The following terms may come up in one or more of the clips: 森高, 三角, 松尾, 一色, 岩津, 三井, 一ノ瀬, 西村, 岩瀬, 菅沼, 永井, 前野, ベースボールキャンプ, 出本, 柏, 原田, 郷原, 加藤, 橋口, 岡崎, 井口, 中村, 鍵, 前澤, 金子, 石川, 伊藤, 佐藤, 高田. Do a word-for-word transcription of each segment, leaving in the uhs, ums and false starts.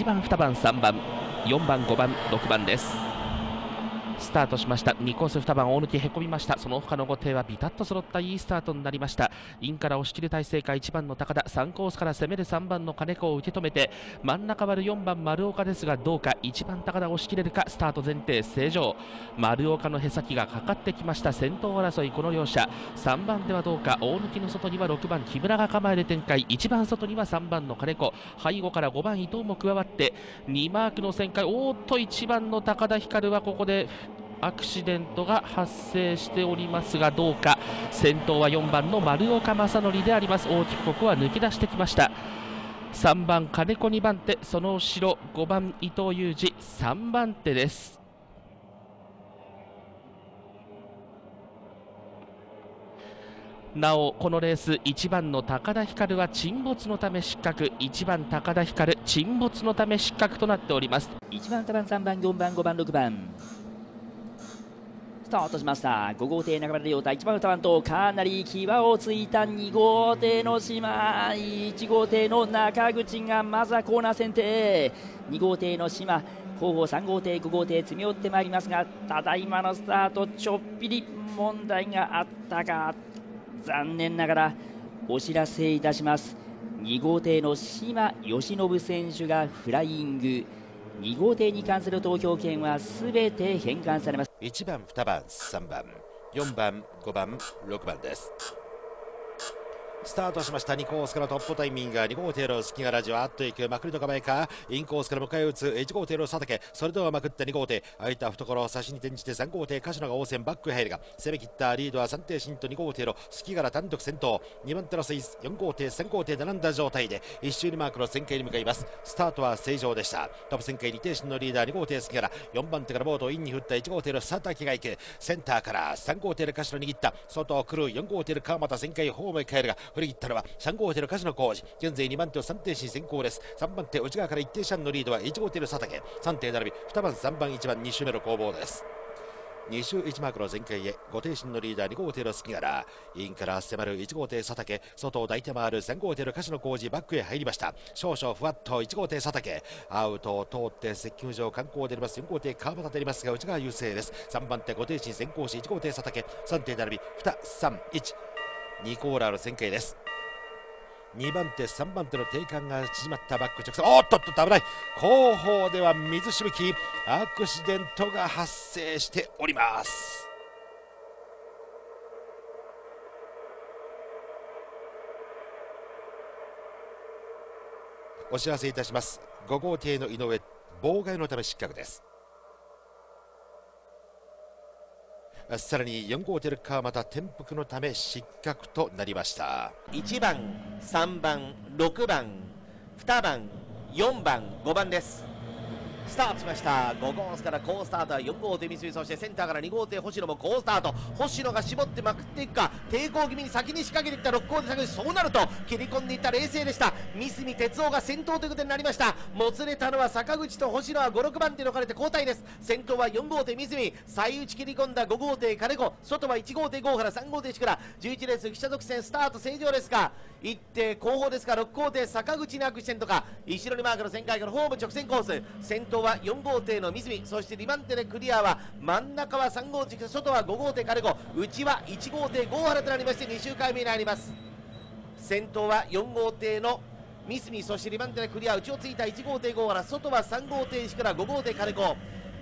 いちばん、にばん、さんばん、よんばん、ごばん、ろくばんです。スタートしました。にコースにばん大抜きへこみました。その他のご艇はビタッと揃ったいいスタートになりました。インから押し切る体勢かいちばんの高田、さんコースから攻めるさんばんの金子を受け止めて、真ん中割るよんばん丸岡ですがどうか。いちばん高田押し切れるか。スタート前提正常、丸岡のへさきがかかってきました。先頭争いこの両者、さんばんではどうか。大抜きの外にはろくばん木村が構える展開、いちばん外にはさんばんの金子、背後からごばん伊藤も加わってにマークの旋回。おーっといちばんの高田光はここでアクシデントが発生しておりますがどうか。先頭はよんばんの丸岡正則であります。大きくここは抜き出してきました。さんばん金子にばん手、その後ろごばん伊藤裕二さんばん手です。なおこのレースいちばんの高田光は沈没のため失格、いちばん高田光沈没のため失格となっております。いちばんにばんさんばんよんばんごばんろくばんスタートしました。ご号艇中村亮太、いちばんのタワンとかなり際をついたに号艇の島、いち号艇の中口がまずはコーナー選定、に号艇の島後方さん号艇ご号艇詰め寄ってまいりますが、ただいまのスタートちょっぴり問題があったか、残念ながらお知らせいたします。に号艇の島由伸選手がフライング、に号艇に関する投票権はすべて返還されます。いちばんにばんさんばんよんばんごばんろくばんです。スタートしました。にコースからトップタイミングがに号艇の隙がラジオあっといくまくりの構えか、インコースから迎え撃ついち号艇の佐竹、それではまくったに号艇空いた懐を差しに転じてさん号艇柏野が応戦、バックへ入るが攻め切ったリードは三艇進とに号艇の隙がら単独先頭、にばん手のスイスよん号艇さん号艇並んだ状態で一周にマークの旋回に向かいます。スタートは正常でした。トップ旋回に艇進のリーダーに号艇隙がら、よんばん手からボートをインに振ったいち号艇の佐竹が行く、センターからさん号艇の柏野握った外を狂うよん号艇の川又、旋回ホームへ帰るが振り切ったのはさん号艇の柏野浩二、現在にばん手をさん艇進先行です。さんばん手内側からいち艇車のリードはいち号艇の佐竹、さん艇並びにばんさんばんいちばんに周目の攻防です。に周いちマークの全開へ、ご艇進のリーダーに号艇の杉原、インから迫るいち号艇佐竹、外を抱いて回るさん号艇の柏野浩二、バックへ入りました。少々ふわっといち号艇佐竹アウトを通って接近場観光を出ますよん号艇川端出ますが内側優勢です。さんばん手ご艇進先行しいち号艇佐竹、さん艇並びにさんいち、にコーラーの旋回です。にばん手さんばん手の定間が縮まったバック直線、おっとっと危ない。後方では水しぶき、アクシデントが発生しております。お知らせいたします。ご号艇の井上妨害のため失格です。さらによん号艇川又転覆のため失格となりました。いちばんさんばんろくばんにばんよんばんごばんです。スタートしました。ご号室から好スタートはよん号艇三井、そしてセンターからに号艇星野も好スタート、星野が絞ってまくっていくか、抵抗気味に先に仕掛けてきたろく号艇探し、そうなると切り込んでいった冷静でした。三角哲夫が先頭ということになりました。もつれたのは坂口と星野はご、ろくばん手に置かれて交代です。先頭はよん号艇三角、最内切り込んだご号艇金子、外はいち号艇郷原、さん号艇石倉、じゅういちレース記者独占スタート正常ですがいち艇後方ですがろく号艇坂口にアクシデントか、後ろにマークの旋回からホーム直線コース、先頭はよん号艇の三角、そしてにばん手でクリアは真ん中はさん号艇、外はご号艇金子、内はいち号艇郷原となりましてに周回目に入ります。先頭はよん号艇の三角、そしてにばん手でクリア、内をついたいち号艇郷原、外はさん号艇石倉、ご号艇金子、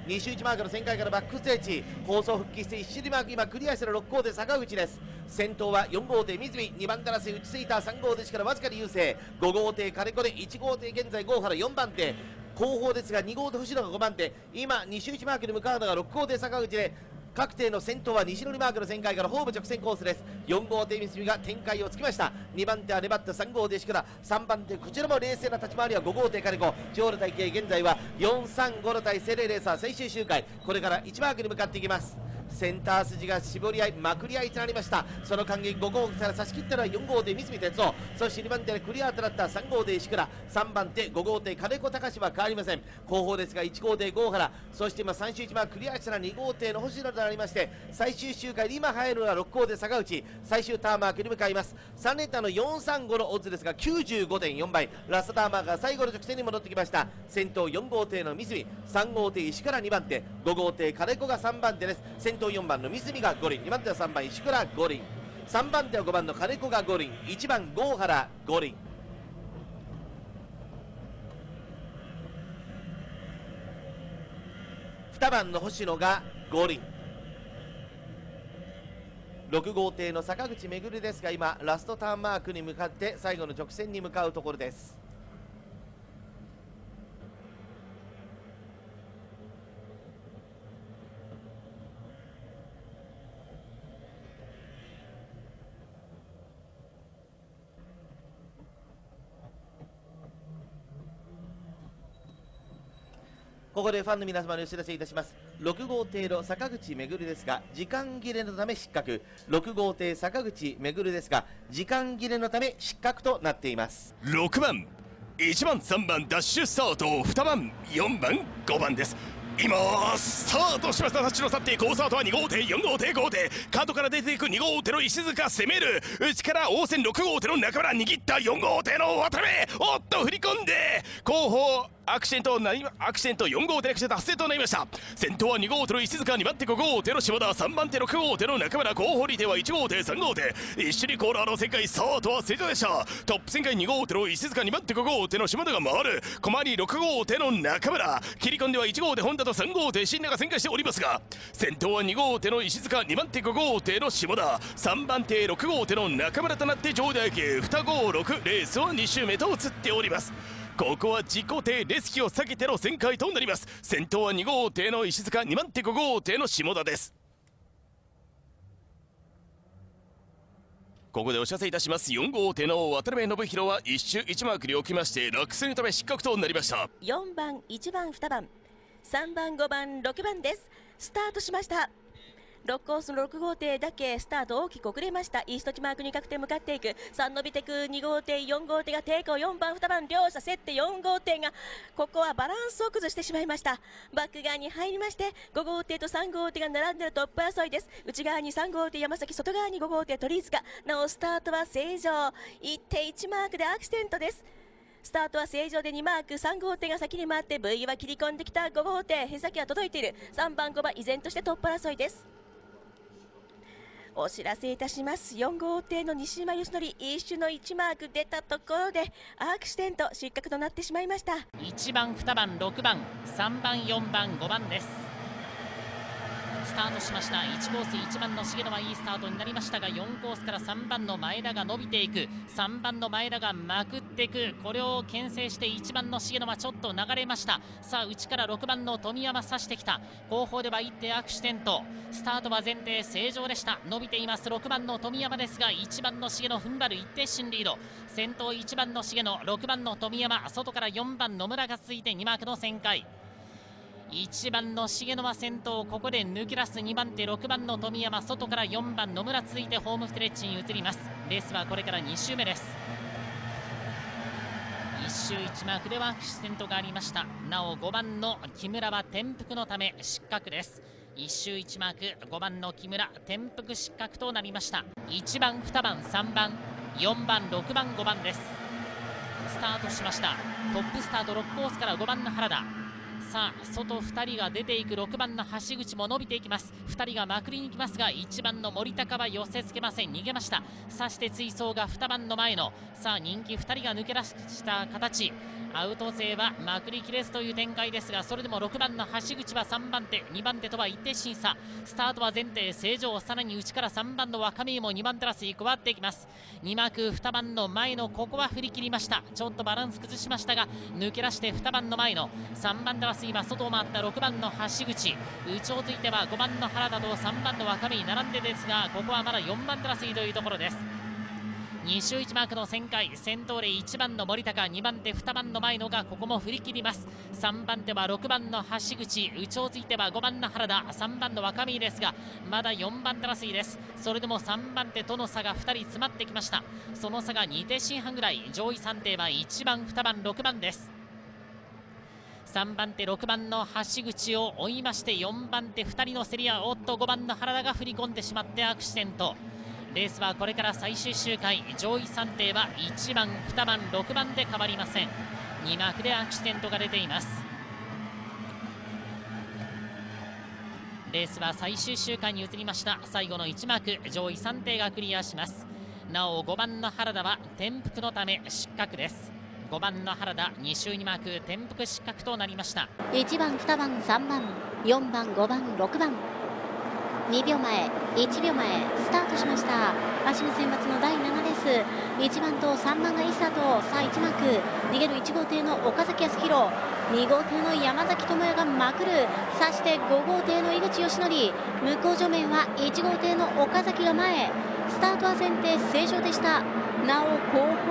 に周いちマークの旋回からバックステージ構想復帰していち周にマーク今クリアしてのろく号艇坂口です。先頭はよん号艇三角、にばん手争い打ちついたさん号艇石倉わずかに優勢、ご号艇金子でいち号艇現在郷原よんばん手、後方ですがに号艇星野がごばん手、今に周いちマークに向かうのがろく号艇坂口で、各艇の先頭は西のマークの旋回からホーム直線コースです。よん号艇三角が展開をつきました。にばん手は粘ったさん号艇石倉、さんばん手こちらも冷静な立ち回りはご号艇金子、地方の体系現在はよんさんごの体制でレーサー最終周回これからいちマークに向かっていきます。センター筋が絞り合いまくり合いとなりました。その間にごごうから差し切ったのはよんごうて三角哲夫、そしてにばん手でクリアとなったさんごうて石倉、さんばんてごごうて金子隆は変わりません。後方ですがいちごうて郷原、そして今最終いちばんクリアしたらにごうての星野となりまして、最終周回に今入るのはろくごうて坂内、最終ターンマークに向かいます。さん連単のよんさんごのオッズですが きゅうじゅうごてんよんばい、ラストターンマークが最後の直線に戻ってきました。先頭よんごうての三角、さんごうて石倉にばんて、ごごうて金子がさんばんてです。先頭よんばんの三角がごりん、にばんてはさんばん石倉ごりん、さんばんてはごばんの金子がごりん、いちばん郷原ごりん。にばんの星野がごりん、ろくごうての坂口めぐるですが今ラストターンマークに向かって最後の直線に向かうところです。ここでファンの皆様にお知らせいたします。ろくごうての坂口めぐるですが時間切れのため失格、ろくごうて坂口めぐるですが時間切れのため失格となっています。ろくばんいちばんさんばんダッシュスタート、にばんよんばんごばんです。今スタートしました。タッチの去って好スタートはにごうてよんごうてごうて、カートから出ていくにごうての石塚、攻める内から応戦ろくごうての中村、握ったよんごうての渡辺、おっと振り込んで後方アクシデントなり、アクシデントよんごうてアクシデント発生となりました。先頭はにごうての石塚、にばんてごごうての島田、さんばんてろくごうての中村、後方に手はいちごうてさんごうて、一緒にコーナーの旋回スタートは成長でした。トップ旋回にごうての石塚、にばんてごごうての島田が回る、駒にろくごうての中村、切り込んではいちごうて本田とさんごうて新名が旋回しておりますが、先頭はにごうての石塚、にばんてごごうての島田、さんばんてろくごうての中村となって上代家にごうろく、レースはに周目と移っております。ここは自己停レスキを避けての旋回となります。先頭はにごうての石塚、にばんてごごうての下田です。ここでお知らせいたします。よんごうての渡辺信弘はいっ周いちマークにおきまして落選のため失格となりました。よんばんいちばんにばんさんばんごばんろくばんです。スタートしました。ろくコースのろくごうてだけスタート大きく遅れました。イーストキマークに確定向かっていくさん伸びてくにごうてよんごうてが抵抗、よんばんにばん両者競ってよんごうてがここはバランスを崩してしまいました。バック側に入りましてごごうてとさんごうてが並んでのトップ争いです。内側にさんごうて山崎、外側にごごうて鳥塚、なおスタートは正常、 いってんいち マークでアクシデントです。スタートは正常でにマーク、さんごうてが先に回って V は切り込んできたごごうて、へさきは届いているさんばんごばん依然としてトップ争いです。お知らせいたします。よんごうての西島義則、一周のいちマーク出たところでアクシデント失格となってしまいました。いちばんにばんろくばんさんばんよんばんごばんです。スタートしました。いちコースいちばんの重野はいいスタートになりましたが、よんコースからさんばんの前田が伸びていく、さんばんの前田がまくっていく、これを牽制していちばんの重野はちょっと流れました。さあ内からろくばんの富山差してきた、後方ではいってんアクシデント、スタートは前提正常でした。伸びていますろくばんの富山ですが、いちばんの重野踏ん張る、いってん進リード、先頭いちばんの重野、ろくばんの富山、外からよんばん野村が続いてにマークの旋回、いちばんの重野は先頭、ここで抜け出すにばん手ろくばんの富山、外からよんばん野村続いてホームストレッチに移ります。レースはこれからに周目です。いっ周いちマークではアクシデントがありました。なおごばんの木村は転覆のため失格です。いっ周いちマーク、ごばんの木村転覆失格となりました。いちばんにばんさんばんよんばんろくばんごばんです。スタートしました。トップスタートろくコースからごばんの原田、さあ外ふたりが出ていく、ろくばんの橋口も伸びていきます。ふたりがまくりに行きますが、いちばんの森高は寄せつけません、逃げました。さして追走がにばんの前の、さあ人気ふたりが抜け出した形、アウト勢はまくりきれずという展開ですが、それでもろくばんの橋口はさんばん手にばん手とは一定審査、スタートは前提正常、さらに内からさんばんの若見もにばん手争い加わっていきます。にマークにばんの前の、ここは振り切りました。ちょっとバランス崩しましたが抜け出してにばんの前の、さんばん手は今外を回ったろくばんの橋口、内をついてはごばんの原田とさんばんの若見並んでですが、ここはまだよんばん手争いというところです。にしゅういちマークの旋回、先頭でいちばんの森高、にばん手にばんの前野がここも振り切ります。さんばん手はろくばんの橋口、内をついてはごばんの原田、さんばんの若見ですがまだよんばん手争いです。それでもさんばん手との差がふたり詰まってきました。その差がに手進半ぐらい、上位さん手はいちばんにばんろくばんです。さんばん手ろくばんの橋口を追いまして、よんばん手ふたりの競り合い、おっとごばんの原田が振り込んでしまってアクシデント。レースはこれから最終周回、上位さん艇はいちばんにばんろくばんで変わりません。にマークでアクシデントが出ています。レースは最終周回に移りました。最後のいちマーク、上位さん艇がクリアします。なおごばんの原田は転覆のため失格です。ごばんの原田、に周にマーク転覆失格となりました。いちばんにばんさんばんよんばんごばんろくばん、にびょうまえいちびょうまえスタートしました。足見選抜のだいななレース、いちばんとさんばんがいいスタート。さあいちマーク、逃げるいち号艇の岡崎康弘、に号艇の山崎智也がまくる。そしてご号艇の井口義則、向こう上面はいち号艇の岡崎が前、スタートは先手正常でした。なお後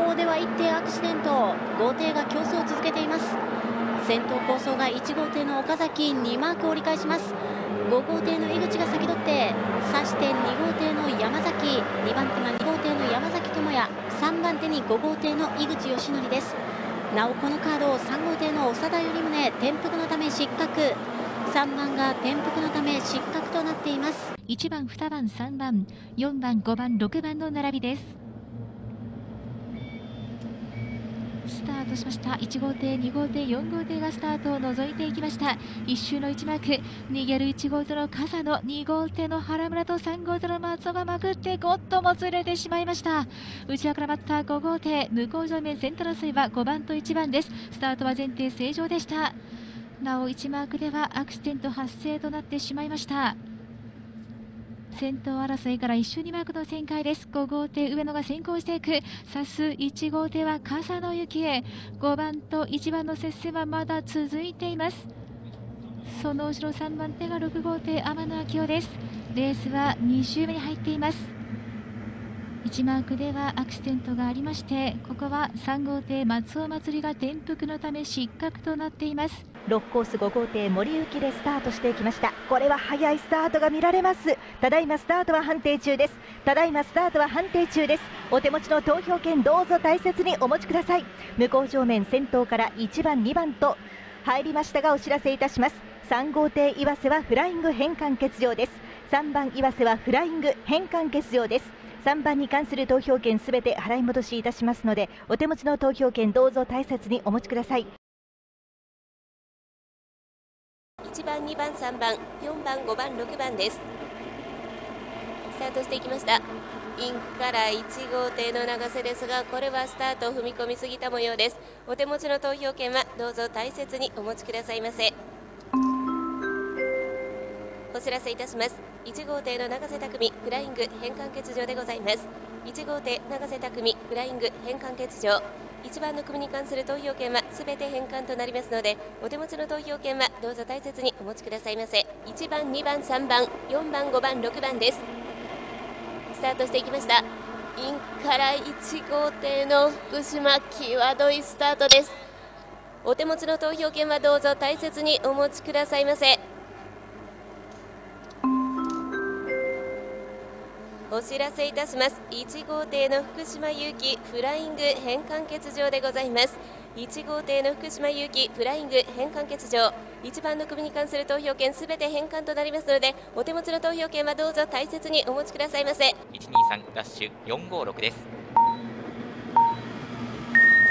方ではいち艇アクシデント、ご艇が競争を続けています。先頭構想がいち号艇の岡崎、にマーク折り返します。ご号艇の井口が先取って、そしてに号艇の山崎、にばん手がに号艇の山崎智也、さんばん手にご号艇の井口義則です。なおこのカードをさん号艇の長田頼宗、転覆のため失格、さんばんが転覆のため失格となっています。いちばんにばんさんばんよんばんごばんろくばんの並びです。スタートしました。いち号艇に号艇よん号艇がスタートを除いていきました。いち周のいちマーク、逃げるいち号艇の笠野、に号艇の原村とさん号艇の松尾がまくってゴッともずれてしまいました。内側から待ったご号艇、向こう上面先頭争いはごばんといちばんです。スタートは前提正常でした。なおいちマークではアクシデント発生となってしまいました。先頭争いからいち周にマークの旋回です。ご号艇上野が先行していく。さすいち号艇は笠野幸恵、ごばんといちばんの接戦はまだ続いています。その後ろさんばん手がろく号艇天野昭夫です。レースはに周目に入っています。いちマークではアクシデントがありまして、ここはさん号艇松尾祭が転覆のため失格となっています。ろくコースご号艇森幸でスタートしていきました。これは早いスタートが見られます。ただいまスタートは判定中です。ただいまスタートは判定中です。お手持ちの投票券どうぞ大切にお持ちください。向こう正面先頭からいちばんにばんと入りましたが、お知らせいたします。さん号艇岩瀬はフライング変換欠場です。さんばん岩瀬はフライング変換欠場です。さんばんに関する投票券すべて払い戻しいたしますので、お手持ちの投票券どうぞ大切にお持ちください。いちばんにばんさんばんよんばんごばんろくばんです。スタートしていきました。インからいち号艇の長瀬ですが、これはスタートを踏み込みすぎた模様です。お手持ちの投票券はどうぞ大切にお持ちくださいませ。お知らせいたします。いち号艇の長瀬匠フライング変換欠場でございます。いち号艇長瀬匠フライング変換欠場、いちばんの組に関する投票券はすべて返還となりますので、お手持ちの投票券はどうぞ大切にお持ちくださいませ。いちばんにばんさんばんよんばんごばんろくばんです。スタートしていきました。インからいち号艇の福島、際どいスタートです。お手持ちの投票券はどうぞ大切にお持ちくださいませ。お知らせいたします。いち号艇の福島勇樹フライング変換欠場でございます。いち号艇の福島勇樹フライング変換欠場、いちばんの組に関する投票券すべて返還となりますので、お手持ちの投票券はどうぞ大切にお持ちくださいませ。いちにさんダッシュよんごろくです。ス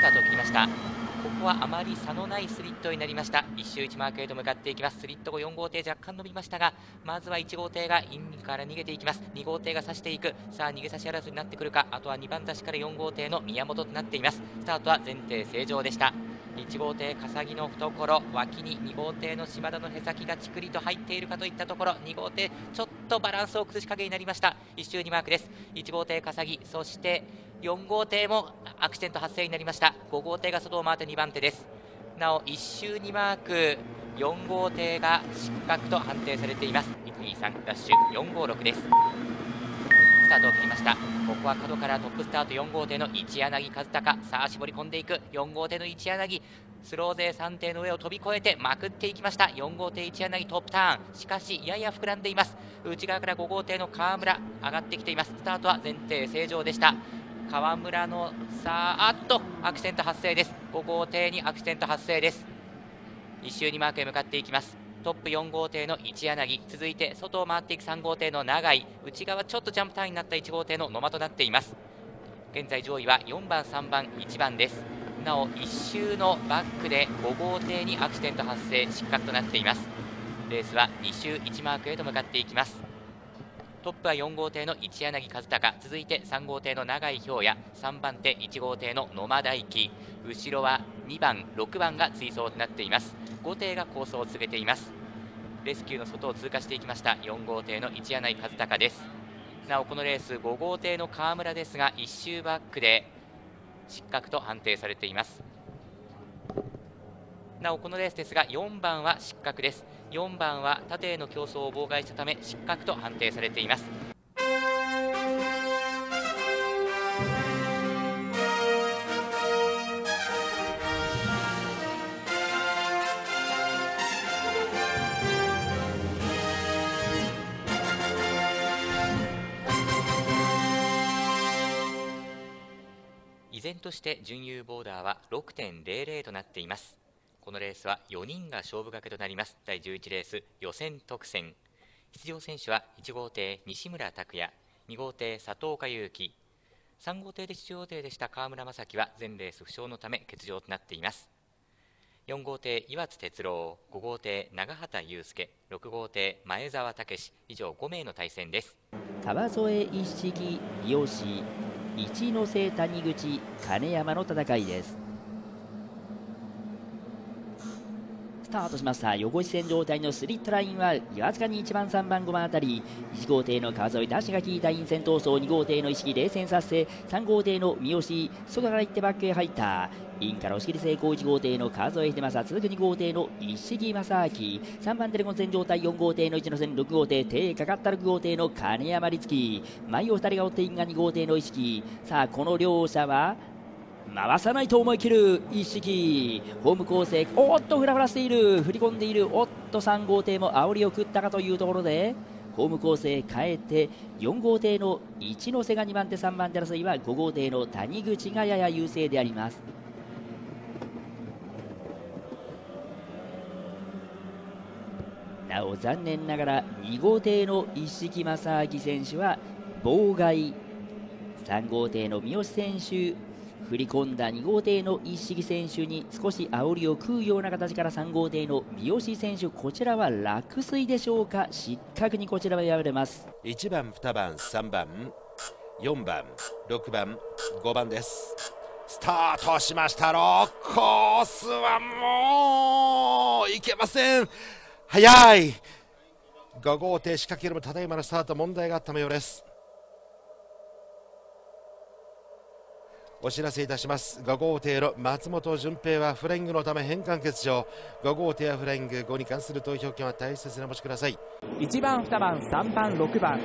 タートを切りました。ここはあまり差のないスリットになりました。いち周いちマークへと向かっていきます。スリット後よん号艇若干伸びましたが、まずはいち号艇がインから逃げていきます。に号艇が差していく。さあ逃げ差し争いになってくるか。あとはにばん差しからよん号艇の宮本となっています。スタートは前提正常でした。いち号艇笠木の懐、脇にに号艇の島田のへさきがちくりと入っているかといったところ、に号艇ちょっとバランスを崩しかけになりました。いち周にマークです。いち号艇笠木、そしてよん号艇もアクシデント発生になりました。ご号艇が外を回ってにばん手です。なおいち周にマークよん号艇が失格と判定されています。いちにさんダッシュよんごろくです。ススタートを切りました。ここは角からトップスタートよん号艇の一柳和孝、さあ絞り込んでいくよん号艇の一柳、スロー勢さん艇の上を飛び越えてまくっていきました。よん号艇一柳トップターン、しかしやや膨らんでいます。内側からご号艇の川村上がってきています。スタートは前艇正常でした。川村のさあ、あっとアクセント発生です。ご号艇にアクセント発生です。いっ周にマークへ向かっていきます。トップよん号艇の一柳、続いて外を回っていくさん号艇の永井、内側ちょっとジャンプターンになったいち号艇の野間となっています。現在上位はよんばんさんばんいちばんです。なおいっ周のバックでご号艇にアクシデント発生、失格となっています。レースはに周いちマークへと向かっていきます。トップはよん号艇の一柳和孝、続いてさん号艇の永井氷也、さんばん手いち号艇の野間大輝、後ろはにばんろくばんが追走となっています。ご艇が構想を告げています。レスキューの外を通過していきましたよん号艇の一柳和孝です。なおこのレースご号艇の川村ですがいっ周バックで失格と判定されています。なおこのレースですがよんばんは失格です。よんばんは縦への競争を妨害したため失格と判定されています。依然として準優ボーダーは ろくてんぜろぜろ となっています。このレースはよにんが勝負掛けとなります。だいじゅういちレース予選特選、出場選手はいち号艇西村拓也、に号艇佐藤岡祐樹、さん号艇で出場予定でした川村正樹は全レース不詳のため欠場となっています。よん号艇岩津哲郎、ご号艇長畑祐介、ろく号艇前澤武史、以上ご名の対戦です。川添一式美容師一ノ瀬谷口金山の戦いです。スタートしました。横一線状態のスリットラインはわずかにいちばんさんばんごばんあたり、いち号艇の川添ダッシュが効いたインセン闘争、に号艇の意識冷戦させ、さん号艇の三好外から行ってバックへ入った、インから押し切り成功。いち号艇の川添秀政、続くに号艇の一色正明、さんばん手で混戦状態、よん号艇の一ノ瀬、ろく号艇手かかったろく号艇の金山律樹、前をふたりが追ってインがに号艇の意識、さあこの両者は回さないと思い切る一色、ホーム構成、おっとフラフラしている、振り込んでいる、おっとさん号艇も煽りを食ったかというところでホーム構成変えて、よん号艇の一ノ瀬がにばん手さんばん手争いはご号艇の谷口がやや優勢であります。なお残念ながらに号艇の一色正明選手は妨害、さん号艇の三好選手振り込んだに号艇の一色選手に少し煽りを食うような形からさん号艇の三好選手、こちらは落水でしょうか、失格にこちらは敗れます。いちばんにばんさんばんよんばんろくばんごばんです。スタートしました。ろくコースはもういけません。早いご号艇仕掛けるもただいまのスタート問題があったようです。お知らせいたします。ご号艇の松本純平はフライングのため返還欠場。ご号艇はフライングごに関する投票権は大切にお持ちください。いちばんにばんさんばんろくばん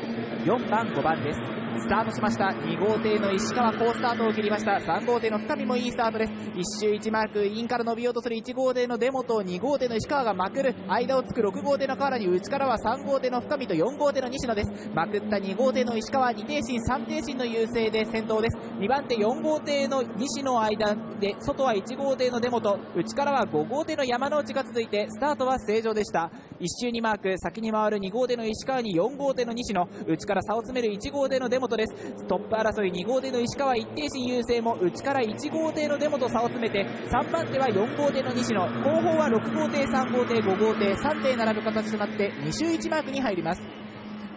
よんばんごばんです。スタートしました。に号艇の石川好スタートを切りました。さん号艇の深見もいいスタートです。いっ周いちマーク、インから伸びようとするいち号艇の出本、に号艇の石川がまくる、間をつくろく号艇の河原に内からはさん号艇の深見とよん号艇の西野です。まくったに号艇の石川、に艇身さん艇身の優勢で先頭です。にばん手よん号艇の西野間で外はいち号艇の出本、内からはご号艇の山之内が続いてスタートは正常でした。いっ周にマーク、先に回るに号艇の石川によん号艇の西野、内から差を詰めるいち号艇の出本です。トップ争いに号艇の石川、一定身優勢も内からいち号艇の出本差を詰めて、さんばん手はよん号艇の西野、後方はろく号艇さん号艇ご号艇さん艇並ぶ形となってに周いちマークに入ります。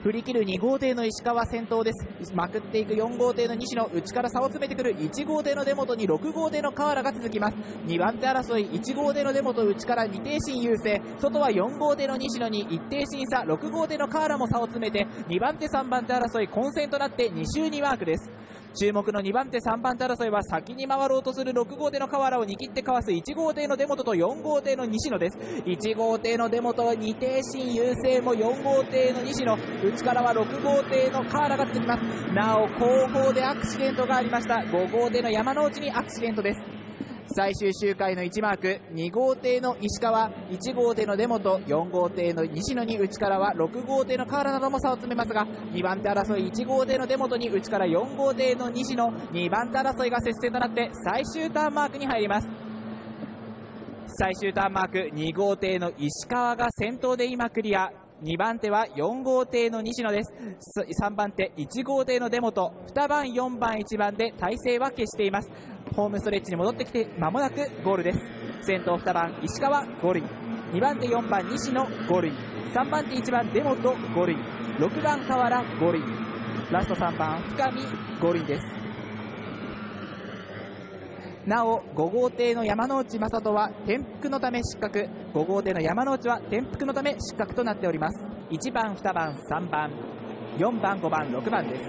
振り切るに号艇の石川先頭です。まくっていくよん号艇の西野、内から差を詰めてくるいち号艇の出本にろく号艇の河原が続きます。にばん手争いいち号艇の出本、内からに艇身優勢、外はよん号艇の西野にいち艇身差、ろく号艇の河原も差を詰めてにばん手さんばん手争い混戦となってに周にマークです。注目のにばん手さんばん手争いは先に回ろうとするろく号艇の河原を煮切ってかわすいち号艇の出本とよん号艇の西野です。いち号艇の出本はに艇進優勢もよん号艇の西野、内からはろく号艇の河原が続きます。なお後方でアクシデントがありました。ご号艇の山之内にアクシデントです。最終周回のいちマーク、に号艇の石川、いち号艇の出本、よん号艇の西野に内からはろく号艇の河原なども差を詰めますが、にばん手争いいち号艇の出本に内からよん号艇の西野、にばん手争いが接戦となって最終ターンマークに入ります。最終ターンマーク、に号艇の石川が先頭で今クリア。にばん手はよん号艇の西野です。さんばん手いち号艇の出本、にばんよんばんいちばんで体勢は消しています。ホームストレッチに戻ってきて間もなくゴールです。先頭にばん石川ゴールイン、にばん手よんばん西野ゴールイン、さんばん手いちばん出本ゴールイン、ろくばん河原ゴールイン、ラストさんばん深見ゴールインです。なおご号艇の山之内正人は転覆のため失格、ご号艇の山之内は転覆のため失格となっております。いちばんにばんさんばんよんばんごばんろくばんです。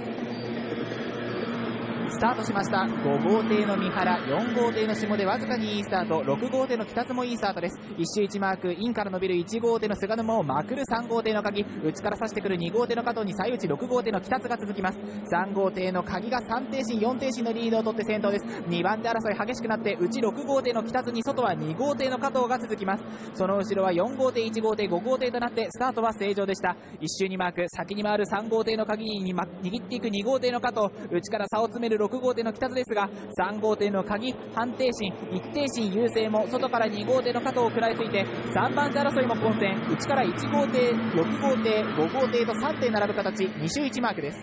スタートしました。ご号艇の三原、よん号艇の下でわずかにいいスタート、ろく号艇の北津もいいスタートです。いち周いちマーク、インから伸びるいち号艇の菅沼をまくるさん号艇の鍵、内から差してくるに号艇の加藤に最内ろく号艇の北津が続きます。さん号艇の鍵がさん艇進よん艇進のリードを取って先頭です。にばん手争い激しくなって、内ろく号艇の北津に外はに号艇の加藤が続きます。その後ろはよん号艇いち号艇ご号艇となって、スタートは正常でした。いち周にマーク、先に回るさん号艇の鍵に握っていくに号艇の加藤、内から差を詰めるろく号艇の北津ですが、さん号艇の鍵判定進いち艇進優勢も外からに号艇の加藤を食らいついて、さんばん手争いも混戦、内からいち号艇ろく号艇ご号艇とさん艇並ぶ形、に周いちマークです。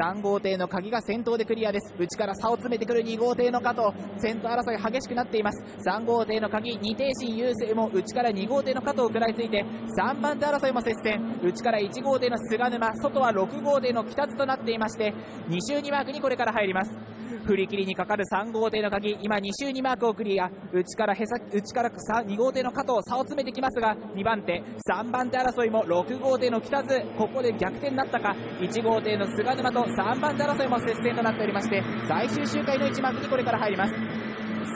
さん号艇の鍵が先頭でクリアです。内から差を詰めてくるに号艇の加藤、先頭争い激しくなっています。さん号艇の鍵に艇進優勢も内からに号艇の加藤を食らいついて、さんばん手争いも接戦、内からいち号艇の菅沼、外はろく号艇の北津となっていまして、に周にマークにこれから入ります。振り切りにかかるさん号艇の鍵、今に周にマークをクリア、内からへさ内からに号艇の加藤、差を詰めてきますが、にばん手さんばん手争いもろく号艇の北津、ここで逆転なったか、いち号艇の菅沼とさんばん手争いも接戦となっておりまして、最終周回のいちマークにこれから入ります。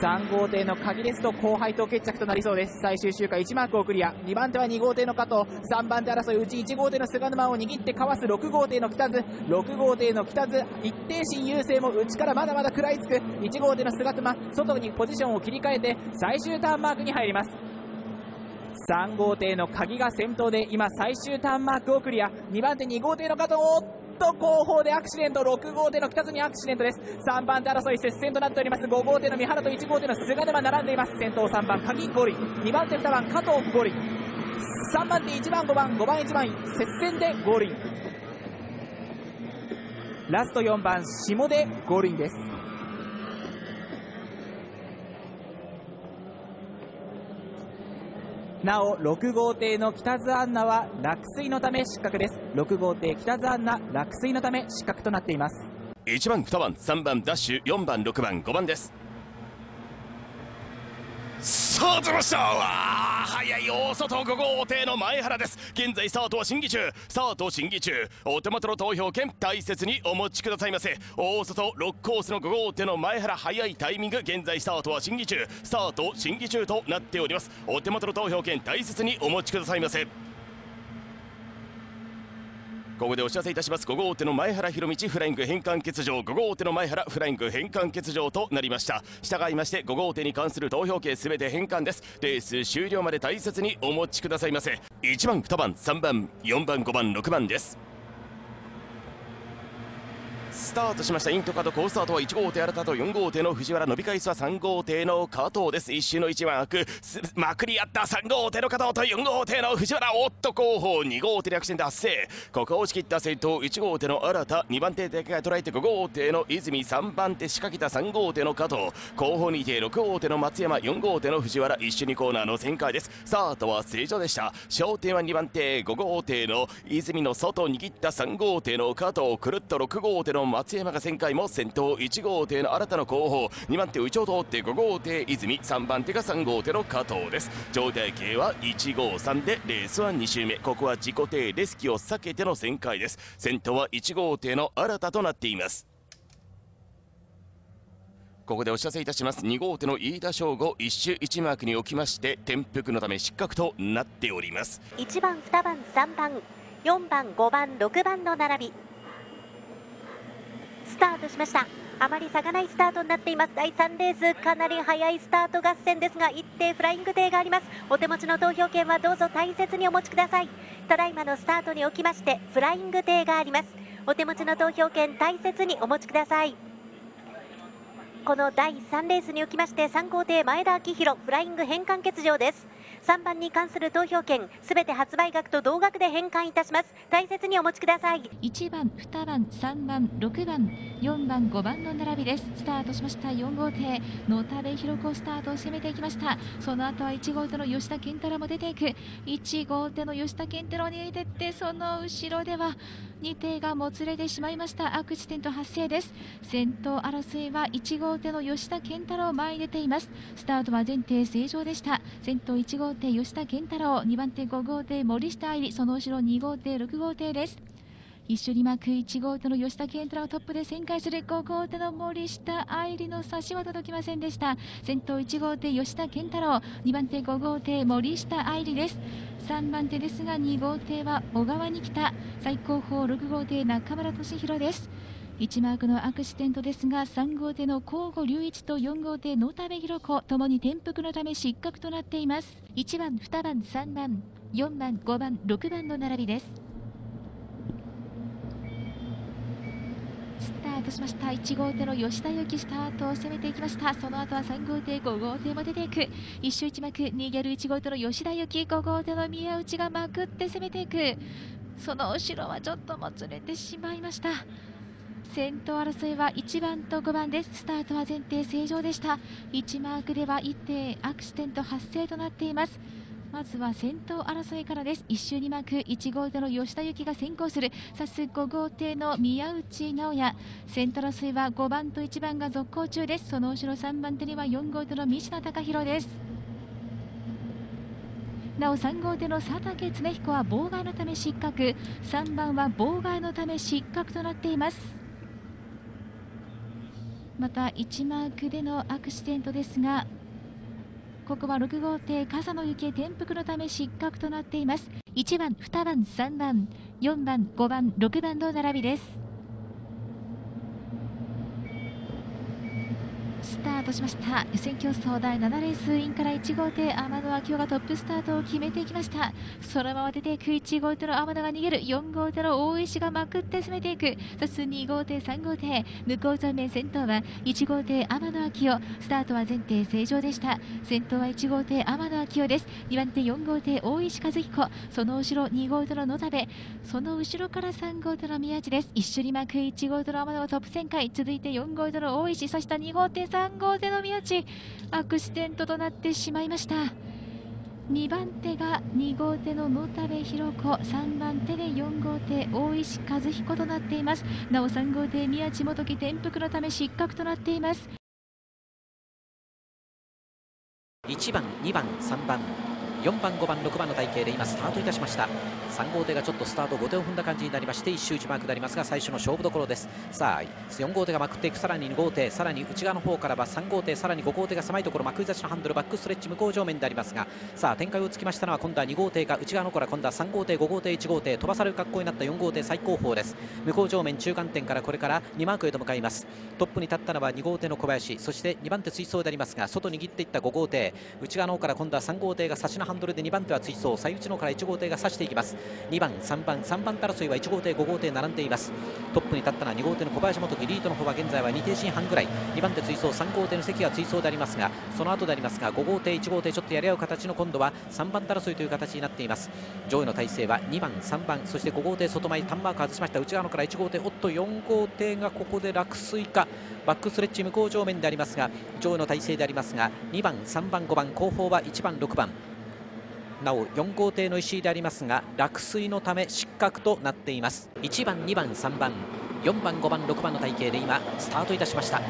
さん号艇の鍵ですと後輩と決着となりそうです。最終周回いちマークをクリア、にばん手はに号艇の加藤、さんばん手争いうちいち号艇の菅沼を握ってかわすろく号艇の北津、ろく号艇の北津いち艇進優勢も内からまだまだ食らいつくいち号艇の菅沼、外にポジションを切り替えて最終ターンマークに入ります。さん号艇の鍵が先頭で今最終ターンマークをクリア、にばん手に号艇の加藤を後方でアクシデント、ろく号艇の北津にアクシデントです。さんばん手争い接戦となっております。ご号艇の三原といち号艇の菅沼並んでいます。先頭さんばん鍵ゴリ、にばん手にばん加藤ゴリ、さんばん手いちばんごばんごばんいちばん接戦でゴリ、ラストよんばん下でゴリです。なおろく号艇の北津アンナは落水のため失格です。ろく号艇北津アンナ落水のため失格となっています。いちばんにばんさんばんダッシュよんばんろくばんごばんです。さあ出ました。わあ早い。大外ご号艇の前原です。現在スタートは審議中、スタート審議中、お手元の投票券大切にお持ちくださいませ。大外ろくコースのご号艇の前原、早いタイミング、現在スタートは審議中、スタート審議中となっております。お手元の投票券大切にお持ちくださいませ。ここでお知らせいたします。ご号艇の前原弘道フライング返還欠場、ご号艇の前原フライング返還欠場となりました。従いましてご号艇に関する投票権すべて返還です。レース終了まで大切にお持ちくださいませ。いちばんにばんさんばんよんばんごばんろくばんです。スタートしました。インと角好スタートはいち号艇新田とよん号艇の藤原、伸び返すはさん号艇の加藤です。一周のいちマークまくり合ったさん号艇の加藤とよん号艇の藤原、おっと後方に号艇でアクシデント発生、ここを打ち切った先頭いち号艇の新田、にばん手でかい捉えてご号艇の泉、さんばん手仕掛けたさん号艇の加藤、後方にいてろく号艇の松山、よん号艇の藤原、一周にコーナーの旋回です。スタートは正常でした。焦点はにばん手ご号艇の泉の外を握ったさん号艇の加藤、くるっとろく号艇の松山が旋回も先頭いち号艇の新たな後方、にばん手内を通ってご号艇泉、さんばん手がさん号艇の加藤です。状態系はいちごさんで、レースはに周目、ここは自己停レスキを避けての旋回です。先頭はいち号艇の新たとなっています。ここでお知らせいたします。に号手の飯田翔吾、一手一マークにおきまして転覆のため失格となっております。いちばん、にばん、さんばん、よんばん、ごばん、ろくばんの並びスタートしました。あまり差がないスタートになっています。だいさんレース、かなり早いスタート合戦ですが、一定フライングデーがあります。お手持ちの投票券はどうぞ大切にお持ちください。ただいまのスタートにおきましてフライングデーがあります。お手持ちの投票券大切にお持ちください。このだいさんレースにおきましてさん号艇前田明宏フライング返還欠場です。さんばんに関する投票券すべて発売額と同額で返還いたします。大切にお持ちください。いちばん、にばん、さんばん、ろくばん、よんばん、ごばんの並びです。スタートしましたよん号艇野田部弘子スタートを攻めていきました。その後はいち号艇の吉田健太郎も出ていく。いち号艇の吉田健太郎に出てその後ろではに艇がもつれてしまいました。アクシデント発生です。先頭争いはいち号艇の吉田健太郎前に出ています。スタートは全艇正常でした。先頭いち号手吉田健太郎、にばん手ご号艇森下愛理、その後ろに号艇ろく号艇です。一緒にマークいち号艇の吉田健太郎トップで旋回するご号艇の森下愛理の差しは届きませんでした。先頭いち号艇吉田健太郎、にばん手ご号艇森下愛理です。さんばん手ですがに号艇は小川に来た、最高峰ろく号艇中村俊弘です。いちマークのアクシデントですがさん号艇の甲午龍一とよん号艇野田部弘子ともに転覆のため失格となっています。いちばん、にばん、さんばん、よんばん、ごばん、ろくばんの並びです。スタートしましたいち号艇の吉田由紀スタートを攻めていきました。その後はさん号艇ご号艇も出ていく。一周一幕逃げるいち号艇の吉田由紀、ご号艇の宮内がまくって攻めていく。その後ろはちょっともつれてしまいました。先頭争いはいちばんとごばんです。スタートは前艇正常でした。いちマークではいち艇アクシデント発生となっています。まずは先頭争いからです。いち周にマークいち号艇の吉田由紀が先行する。さすご号艇の宮内直也、先頭争いはごばんといちばんが続行中です。その後ろさんばん手にはよん号艇の三品貴弘です。なおさん号艇の佐竹恒彦は妨害のため失格、さんばんは妨害のため失格となっています。またいちマークでのアクシデントですが、ここはろく号艇笠野幸恵転覆のため失格となっています。いちばん、にばん、さんばん、よんばん、ごばん、ろくばんの並びです。スタートしました予選競争だいななレースインからいち号艇天野昭雄がトップスタートを決めていきました。そのまま出ていくいち号艇の天野が逃げる。よん号艇の大石がまくって攻めていく。そしてに号艇、さん号艇向正面、先頭はいち号艇天野昭雄、スタートは全艇正常でした。先頭はいち号艇天野昭雄です。にばん手よん号艇大石和彦、その後ろに号艇の野田部、その後ろからさん号艇の宮地です。一緒にまくいち号艇の天野がトップ旋回、続いてよん号艇の大石、そしてに号艇さん号艇の宮内、アクシデントとなってしまいました。にばん手がに号艇の野田部弘子、さんばん手でよん号艇大石和彦となっています。なおさん号艇宮内元樹転覆のため失格となっています。いちばん、にばん、さんばん、よんばん、ごばん、ろくばんの隊形で今スタートいたしました。さん号艇がちょっとスタート後手を踏んだ感じになりましていち周いちマークになりますが最初の勝負どころです。さあよん号艇がまくっていく、さらにに号艇、さらに内側の方からはさん号艇、さらにご号艇が狭いところまくり差しのハンドルバックストレッチ向こう上面でありますが、さあ展開をつきましたのは今度はに号艇が内側の方から今度はさん号艇、ご号艇、いち号艇飛ばされる格好になったよん号艇最高峰です。向こう上面中間点からこれからにマークへと向かいます。トップに立ったのはに号艇の小林、そしてにばん手追走でありますが外握っていったご号艇、内側の方から今度はさん号艇が差しのハンドルでにばん手は追走、最内の方からいち号艇が差していきます。にばん、さんばん、さんばん争いはいち号艇、ご号艇並んでいます。トップに立ったのはに号艇の小林元樹、リードの方は現在はに艇進半ぐらい、にばん手追走、さん号艇の関は追走でありますがその後でありますがご号艇、いち号艇ちょっとやり合う形の今度はさんばん争いという形になっています。上位の体勢はにばん、さんばん、そしてご号艇外前ターンマーク外しました。内側のからいち号艇、おっとよん号艇がここで落水か、バックストレッチ向こう上面でありますが上位の体勢でありますがにばん、さんばん、ごばん、後方はいちばん、ろくばん、なおよん号艇の石井でありますが落水のため失格となっています。いちばん、にばん、さんばん、よんばん、ごばん、ろくばんの隊形で今スタートいたしました。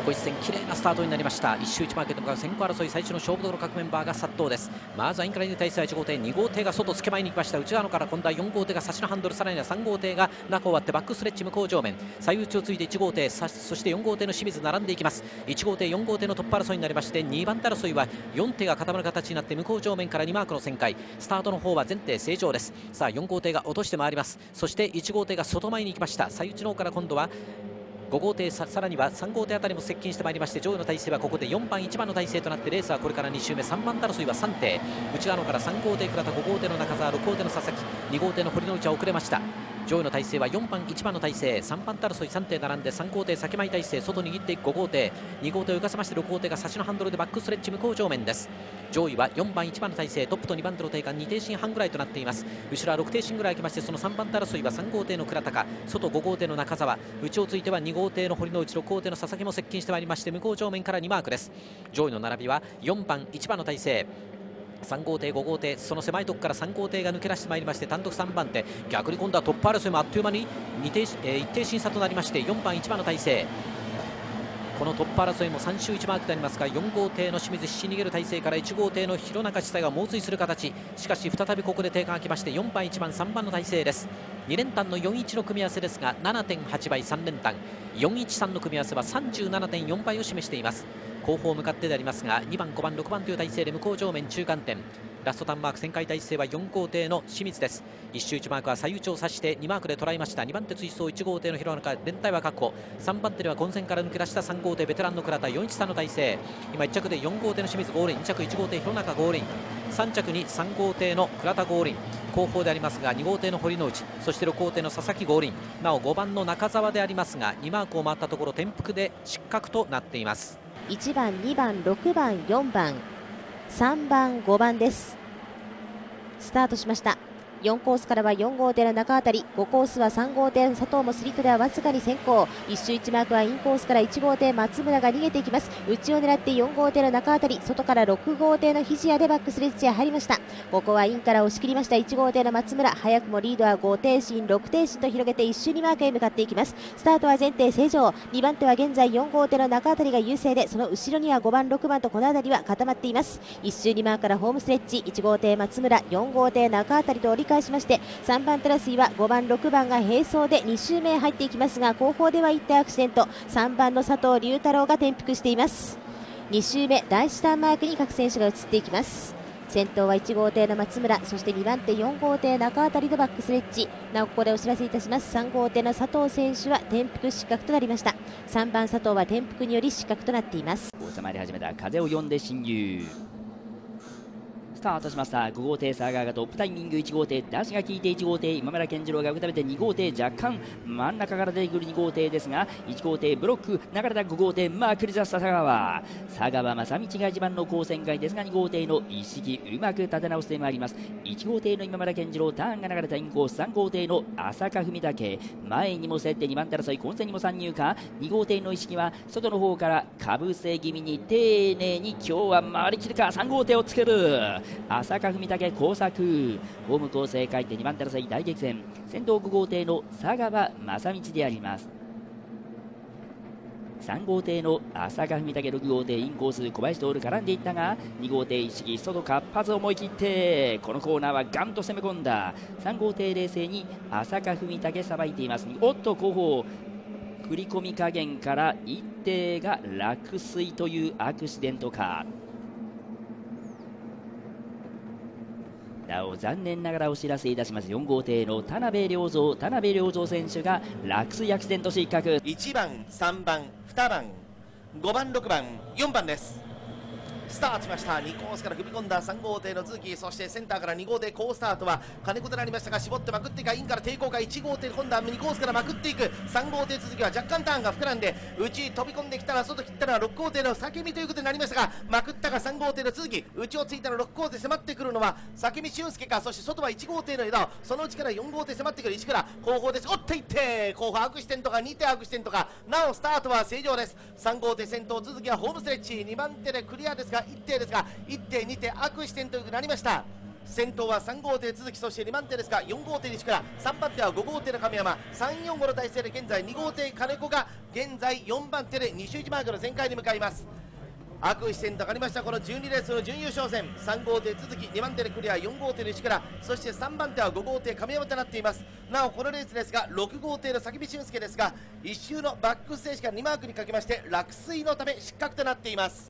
残り戦綺麗なスタートになりました。一周一マーケット向かう先行争い、最初の勝負どころ各メンバーが殺到です。まずはインからに対してはいち号艇、に号艇が外付け前に行きました。内側のから今度はよん号艇が差しのハンドル、さらにはさん号艇が中を割ってバックストレッチ向こう上面、最内をついていち号艇、そしてよん号艇の清水並んでいきます。いち号艇よん号艇のトップ争いになりまして、にばん手争いはよん手が固まる形になって向こう上面からにマークの旋回、スタートの方は全艇正常です。さあよん号艇が落として回ります。そしていち号艇が外前に行きました。最内の方から今度はご号艇、 さ, さらにはさん号艇あたりも接近してまいりまして、上位の体勢はここでよんばん、いちばんの体勢となって、レースはこれからに周目、さんばん手争いはさん艇、内側のからさん号艇倉田、ご号艇の中澤、ろく号艇の佐々木、に号艇の堀之内は遅れました。上位の体勢はよんばん、いちばんの体勢、さんばん手争いさん艇並んで、さん号艇先前体勢、外に握っていくご号艇、に号艇を浮かせましてろく号艇が差しのハンドルでバックストレッチ向こう上面です。上位はよんばん、いちばんの体勢、トップとにばん手の定間に艇身半ぐらいとなっています。後ろはろく艇身ぐらい来まして、そのさんばん手争いはさん号艇の倉高、外ご号艇の中澤、内をついてはに号艇の堀之内、ろく号艇の佐々木も接近してまいりまして、向こう上面からにマークです。上位の並びはよんばん、いちばんの体勢、さん号艇、ご号艇、その狭いところからさん号艇が抜け出してまいりまして、単独さんばん手、逆に今度はトップ争いもあっという間にに艇、えー、いち艇審査となりまして、よんばん、いちばんの体勢、このトップ争いもさん周いちマークとなりますが、よん号艇の清水、必死に逃げる体勢からいち号艇の弘中地帯が猛追する形、しかし再びここで定間が来まして、よんばん、いちばん、さんばんの体勢です。に連単の よんいち の組み合わせですが ななてんはち 倍、さん連単 よんいちさん の組み合わせは さんじゅうななてんよん 倍を示しています。後方向かってでありますが、にばん、ごばん、ろくばんという体勢で向こう上面中間点、ラストターンマーク旋回体勢はよん号艇の清水です。いち周いちマークは最内を指してにマークで捉えました。にばん手追走いち号艇の弘中、連帯は確保、さんばん手では混戦から抜け出したさん号艇ベテランの倉田、よんいちさん の体勢、今いち着でよん号艇の清水ゴールイン、に着いち号艇弘中ゴールイン、さん着にさん号艇の倉田ゴールイン、後方でありますがに号艇の堀之内、そしてろく号艇の佐々木ゴールイン、なおごばんの中澤でありますがにマークを回ったところ転覆で失格となっています。いちばん、にばん、ろくばん、よんばん、さんばん、ごばんです。スタートしました。よんコースからはよん号艇の中あたり、ごコースはさん号艇佐藤もスリットではわずかに先行、いち周いちマークはインコースからいち号艇松村が逃げていきます。内を狙ってよん号艇の中あたり、外からろく号艇の肘屋でバックスレッチへ入りました。ここはインから押し切りました。いち号艇の松村、早くもリードはご艇身ろく艇身と広げていち周にマークへ向かっていきます。スタートは前艇正常、にばん手は現在よん号艇の中あたりが優勢で、その後ろにはごばん、ろくばんとこのあたりは固まっています。いち周にマークからホームスレッチ、いち号艇松村、よん号艇中あたりと折り返しまして、さんばん手争いはごばん、ろくばんが並走でに周目へ入っていきますが、後方ではいち艇アクシデント、さんばんの佐藤龍太郎が転覆しています。に周目第いちターンマークに各選手が移っていきます。先頭はいち号艇の松村、そしてにばん手よん号艇中あたりのバックスレッチ、なおここでお知らせいたします。さん号艇の佐藤選手は転覆失格となりました。さんばん佐藤は転覆により失格となっています。収まり始めた風を呼んで進入スタートしました。ご号艇、サーガーがトップタイミング、いち号艇、ダッシュが効いていち号艇、今村健次郎が受け止めてに号艇、若干真ん中から出てくるに号艇ですが、いち号艇、ブロック、流れたご号艇、マークリザスタ、佐川佐川正道が一番の好旋回ですが、に号艇の一式うまく立て直してまいります。いち号艇の今村健次郎、ターンが流れたインコース、さん号艇の浅香文武、前にも競ってにばん手争い、混戦にも参入か、に号艇の意識は外の方からかぶせ気味に丁寧に、今日は回りきるか、さん号艇をつける浅香文武、工作ホーム構成回転、にばん手争い大激戦、先頭ご号艇の佐川正道であります。さん号艇の浅香文武、ろく号艇インコース小林徹絡んでいったが、に号艇一式外活発を思い切って、このコーナーはガンと攻め込んだ。さん号艇冷静に浅香文武さばいています。おっと後方振り込み加減から一艇が落水というアクシデントか。なお残念ながらお知らせいたします。よん号艇の田辺良三田辺良三選手が落水アクシデント失格。いちばん、さんばん、にばん、ごばん、ろくばん、よんばんです。スタートしました。にコースから踏み込んださん号艇の都築、そしてセンターからに号艇好スタートは金子となりましたが、絞ってまくっていかインから抵抗がいち号艇、今度はにコースからまくっていくさん号艇都築は若干ターンが膨らんで、内飛び込んできたら外切ったらろく号艇の叫びということになりましたが、まくったがさん号艇の都築、内をついたらろく号艇、迫ってくるのは叫び俊介か、そして外はいち号艇の枝尾、そのうちからよん号艇迫ってくる石倉、後方です、おっていって後方アクシデントがに手アクシデントか、なおスタートは正常です。さん号艇先頭都築はホームスレッチ、にばん手でクリアですが、いち艇ですがいち艇に手アクシデントになりました。先頭はさんごうて都築、そしてにばんてですがよんごうて西倉、さんばんてはごごうての亀山、さんよんごの体制で現在にごうて金子が現在よんばんてで西内マークの全開に向かいます。悪視線とかりましたこのじゅうにレースの準優勝戦、さんごうて都築、にばんてでクリア、よんごうて西倉、そしてさんばんてはごごうて亀山となっています。なおこのレースですがろくごうての叫び俊介ですがいっしゅうのバックステージからにマークにかけまして落水のため失格となっています。